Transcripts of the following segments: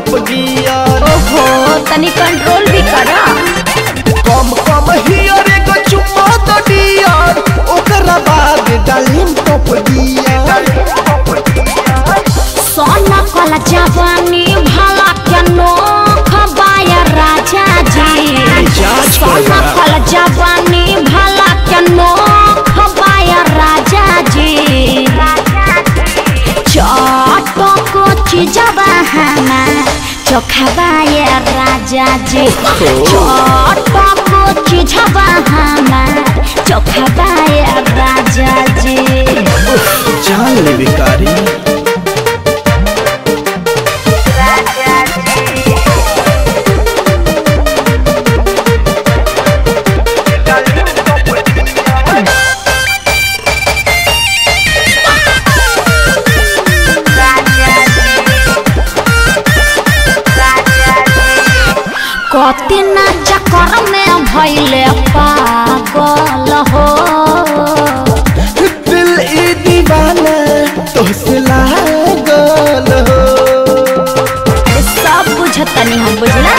ओहो तनी कंट्रोल भी करा कम कम हियर एगो चुम्मा द डियर ओकरा बाद डालिम टॉप डियर सोना कला जवानी भला क्या नोख बाया राजा जी सोना कला जवानी भला क्या नोख बाया राजा जी चटो को चीजा बहाना चोखाबाया राजा जी चोटो को चीजबा हमार चोखाबाया राजा जी जान ले भिखारी राजा जी कतना चक्कर में भइले पागल हो दिल ई दीवाना तोसे लागल हो सब बुझतनी हम बुझला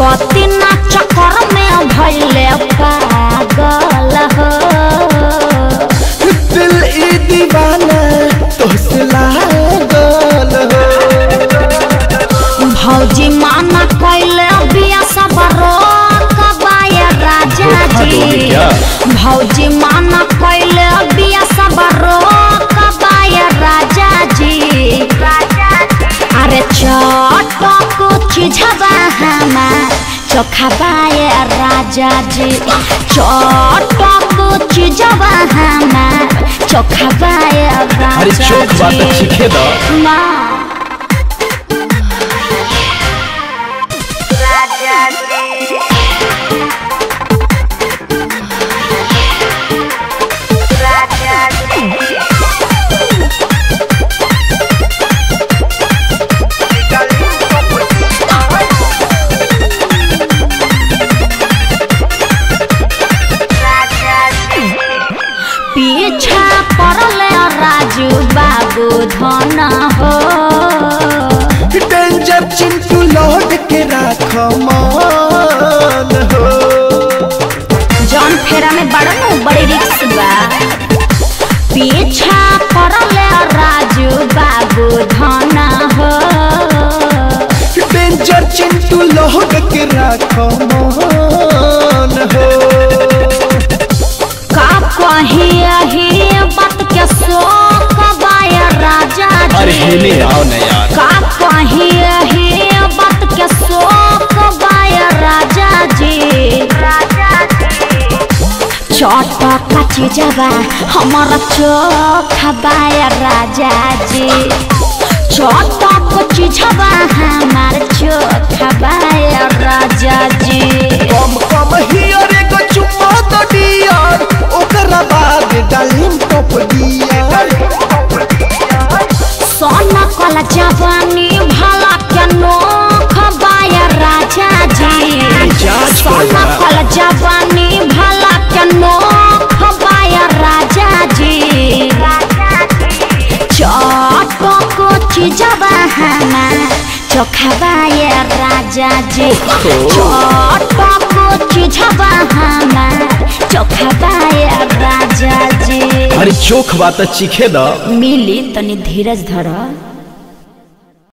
कतना चक्कर में भइले पागल हो दिल ई दीवाना तोसे लागल हो भौजी माना भौजी माना पहले बिया सबरो कबाया राजा जी अरे चटो को चीजबा हमार चोखाबाया राजा जी चटो को चीजबा हमार चोखाबाया राजा जी राजा जी बाबू धना हो डेंजर चिंटू लौट के राख मान हो जौन फेरा में बड़नू बड़ी रिक्स बा पीछा पड़ल राजू बाबू धना हो डेंजर चिंटू लौट के राख मान हो का कही आही बात क्या सो अरे हेले आओ न यार का कही है बात के शोक बाया राजा जी चोट का चीजबा हमारा चोखा बाया राजा जी चोट का चीजबा हमार चोखा बाया राजा जी कम कम हियर एगो चुम्मा द डियर ओकरा बाद डालिम टॉप डियर सोना कला जवानी भला क्या नोख बाया राजा जी सोना कला जवानी भला क्या नोख बाया राजा जी चटो को चीजबा हमार चोखाबाया राजा जी चटो को चीजबा हमार चोखाबाया राजा जी अरे चोख बात चीखे द मिली तनी धीरज धरा।